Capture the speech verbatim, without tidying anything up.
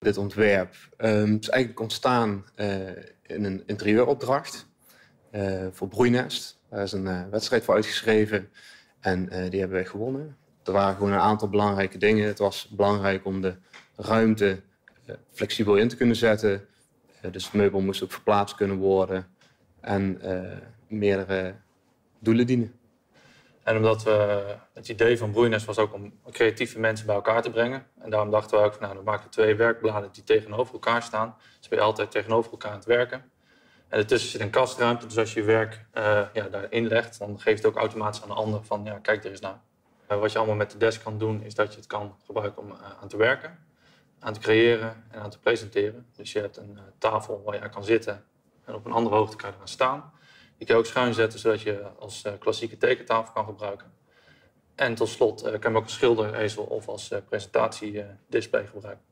Dit ontwerp um, is eigenlijk ontstaan uh, in een interieuropdracht uh, voor Broeinest. Daar is een uh, wedstrijd voor uitgeschreven en uh, die hebben wij gewonnen. Er waren gewoon een aantal belangrijke dingen. Het was belangrijk om de ruimte uh, flexibel in te kunnen zetten. Uh, dus het meubel moest ook verplaatst kunnen worden en uh, meerdere doelen dienen. En omdat we, het idee van Broeinest was ook om creatieve mensen bij elkaar te brengen. En daarom dachten we ook van, nou, dan maken we twee werkbladen die tegenover elkaar staan. Dus ben je altijd tegenover elkaar aan het werken. En ertussen zit een kastruimte, dus als je je werk uh, ja, daarin legt, dan geeft het ook automatisch aan de ander van, ja, kijk er eens naar. Uh, wat je allemaal met de desk kan doen, is dat je het kan gebruiken om uh, aan te werken, aan te creëren en aan te presenteren. Dus je hebt een uh, tafel waar je aan kan zitten en op een andere hoogte kan je gaan staan. Die kan je ook schuin zetten, zodat je als uh, klassieke tekentafel kan gebruiken. En tot slot uh, kan je ook als schilderezel of als uh, presentatiedisplay uh, gebruiken.